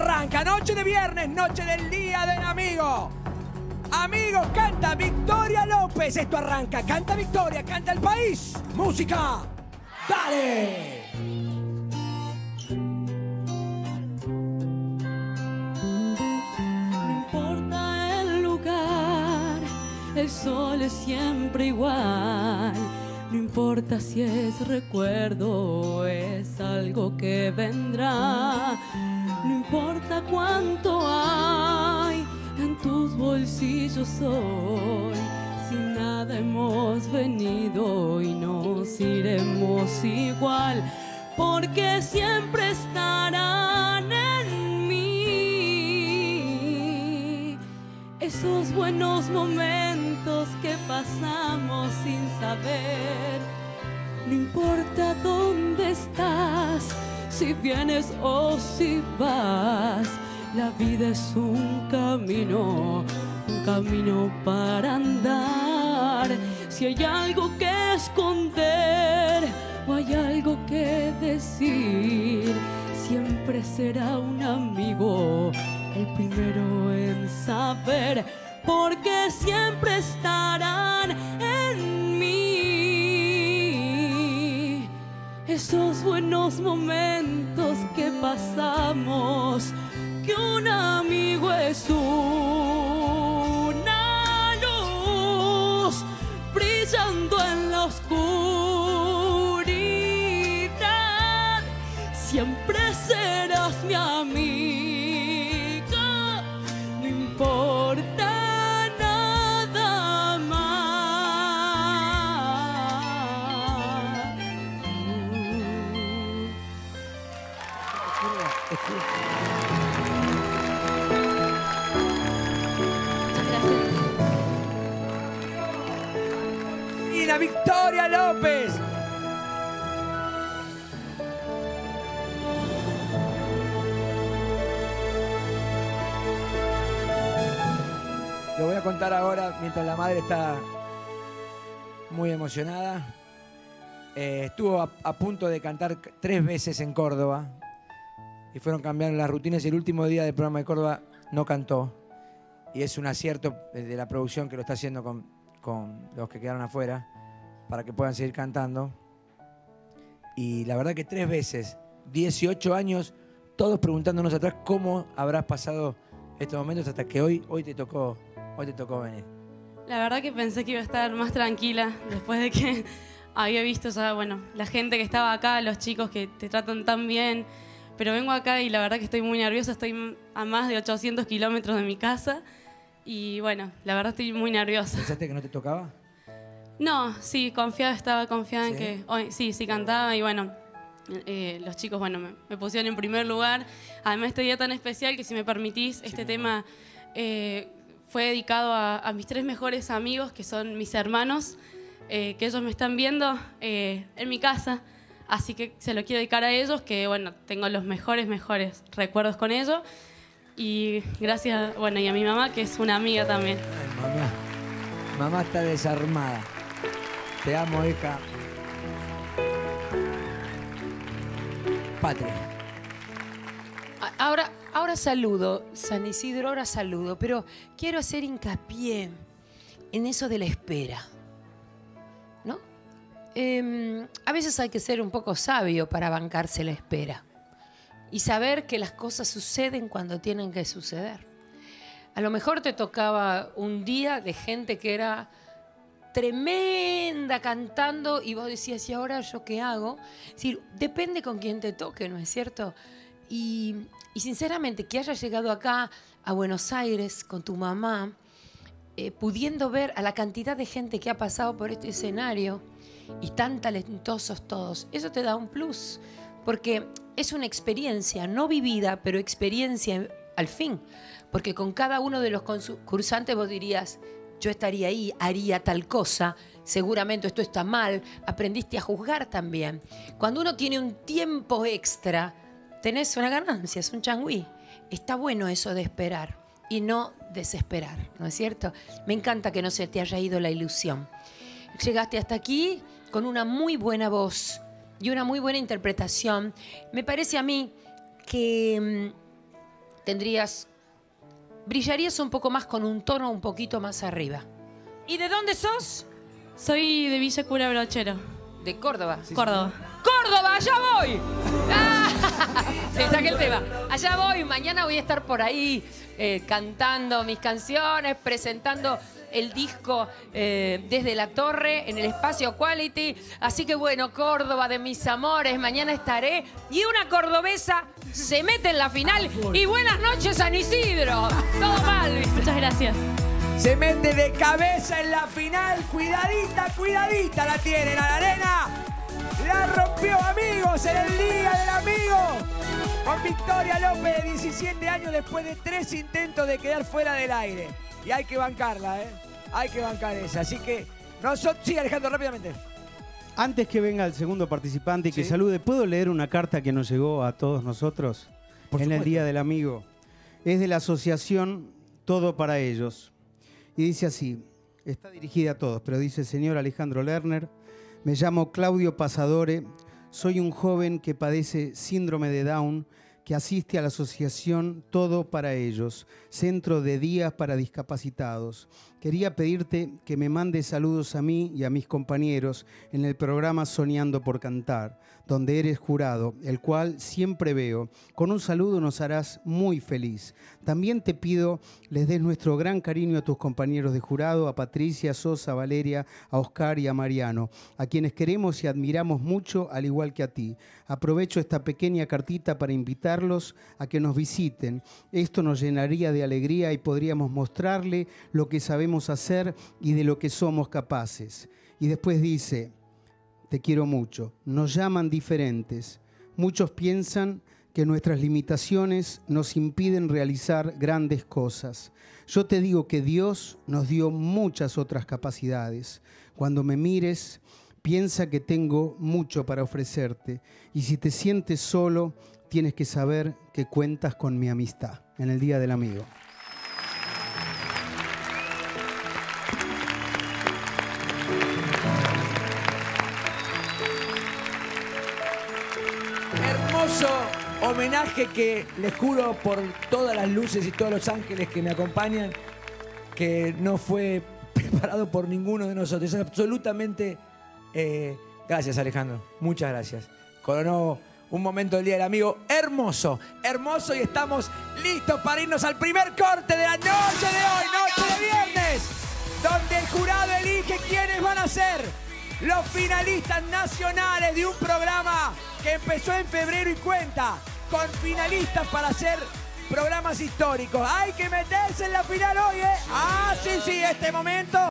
arranca. Noche de viernes, noche del Día del Amigo. Amigos, canta Victoria López. Esto arranca. Canta Victoria, canta el país. Música. Dale. No importa el lugar, el sol es siempre igual. No importa si es recuerdo o es algo que vendrá. No importa cuánto hay en tus bolsillos hoy. Sin nada hemos venido y nos iremos igual, porque siempre estarán en mí esos buenos momentos que pasamos sin saber. No importa dónde estás, si vienes o si vas, la vida es un camino para andar. Si hay algo que esconder o hay algo que decir, siempre será un amigo el primero en saber, porque siempre estarán en mí esos buenos momentos que pasamos. Que un amigo es una luz brillando en la oscuridad. Siempre serás mi amiga, no importa nada más. Victoria López. Lo voy a contar ahora, mientras la madre está muy emocionada. Estuvo a punto de cantar 3 veces en Córdoba y fueron cambiando las rutinas y el último día del programa de Córdoba no cantó. Y es un acierto de la producción que lo está haciendo con los que quedaron afuera, para que puedan seguir cantando. Y la verdad que 3 veces, 18 años, todos preguntándonos atrás cómo habrás pasado estos momentos hasta que hoy te tocó venir. La verdad que pensé que iba a estar más tranquila después de que había visto, o sea, bueno, la gente que estaba acá, los chicos que te tratan tan bien, pero vengo acá y la verdad que estoy muy nerviosa, estoy a más de 800 kilómetros de mi casa y bueno, la verdad estoy muy nerviosa. ¿Pensaste que no te tocaba? No, sí, confiada, estaba confiada en que hoy, sí cantaba y bueno, los chicos, bueno, me pusieron en primer lugar. Además, este día tan especial que, si me permitís, este tema fue dedicado a mis 3 mejores amigos, que son mis hermanos, que ellos me están viendo en mi casa. Así que se lo quiero dedicar a ellos, que bueno, tengo los mejores recuerdos con ellos. Y gracias, bueno, y a mi mamá, que es una amiga también. Ay, mamá está desarmada. Te amo, hija. Patria. Ahora saludo, San Isidro, ahora saludo, pero quiero hacer hincapié en eso de la espera, ¿no? A veces hay que ser un poco sabio para bancarse la espera y saber que las cosas suceden cuando tienen que suceder. A lo mejor te tocaba un día de gente que era tremenda cantando y vos decías, ¿y ahora yo qué hago? Es decir, depende con quién te toque, ¿no es cierto? Y sinceramente, que hayas llegado acá a Buenos Aires con tu mamá, pudiendo ver a la cantidad de gente que ha pasado por este escenario y tan talentosos todos, eso te da un plus, porque es una experiencia, no vivida, pero experiencia al fin. Porque con cada uno de los concursantes vos dirías, yo estaría ahí, haría tal cosa, seguramente esto está mal, aprendiste a juzgar también. Cuando uno tiene un tiempo extra, tenés una ganancia, es un changüí. Está bueno eso de esperar y no desesperar, ¿no es cierto? Me encanta que no se te haya ido la ilusión. Llegaste hasta aquí con una muy buena voz y una muy buena interpretación. Me parece a mí que brillarías un poco más con un tono un poquito más arriba. ¿Y de dónde sos? Soy de Villa Cura Brochero. ¿De Córdoba? Sí, Córdoba. Sí. ¡Córdoba! ¡Allá voy! ¡Ah! Se saca el tema. Allá voy. Mañana voy a estar por ahí cantando mis canciones, presentando el disco desde la torre en el espacio Quality. Así que bueno, Córdoba de mis amores, mañana estaré. Y una cordobesa se mete en la final. Y buenas noches, San Isidro. Todo mal. Muchas gracias. Se mete de cabeza en la final. Cuidadita, cuidadita la tienen a la arena. La rompió, amigos, en el Día del Amigo. Con Victoria López, de 17 años, después de 3 intentos de quedar fuera del aire. Y hay que bancarla, ¿eh? Hay que bancar esa. Así que nosotros... Sí, Alejandro, rápidamente. Antes que venga el segundo participante y que salude, ¿puedo leer una carta que nos llegó a todos nosotros? Por supuesto. En el Día del Amigo. Es de la asociación Todo para Ellos. Y dice así, está dirigida a todos, pero dice: señor Alejandro Lerner, me llamo Claudio Pasadore, soy un joven que padece síndrome de Down, que asiste a la asociación Todo para Ellos, centro de días para discapacitados. Quería pedirte que me mandes saludos a mí y a mis compañeros en el programa Soñando por Cantar, donde eres jurado, el cual siempre veo. Con un saludo nos harás muy feliz. También te pido les des nuestro gran cariño a tus compañeros de jurado, a Patricia, Sosa, Valeria, a Oscar y a Mariano, a quienes queremos y admiramos mucho, al igual que a ti. Aprovecho esta pequeña cartita para invitarlos a que nos visiten. Esto nos llenaría de alegría y podríamos mostrarle lo que sabemos hacer y de lo que somos capaces. Y después dice... Te quiero mucho. Nos llaman diferentes. Muchos piensan que nuestras limitaciones nos impiden realizar grandes cosas. Yo te digo que Dios nos dio muchas otras capacidades. Cuando me mires, piensa que tengo mucho para ofrecerte. Y si te sientes solo, tienes que saber que cuentas con mi amistad. En el Día del Amigo. Homenaje que les juro por todas las luces y todos los ángeles que me acompañan que no fue preparado por ninguno de nosotros. Es absolutamente... Gracias, Alejandro. Muchas gracias. Coronó un momento del Día del Amigo hermoso, hermoso, y estamos listos para irnos al primer corte de la noche de hoy, noche de viernes, donde el jurado elige quiénes van a ser los finalistas nacionales de un programa que empezó en febrero y cuenta con finalistas para hacer programas históricos. Hay que meterse en la final hoy, ¿eh? Ah, sí, sí, este momento.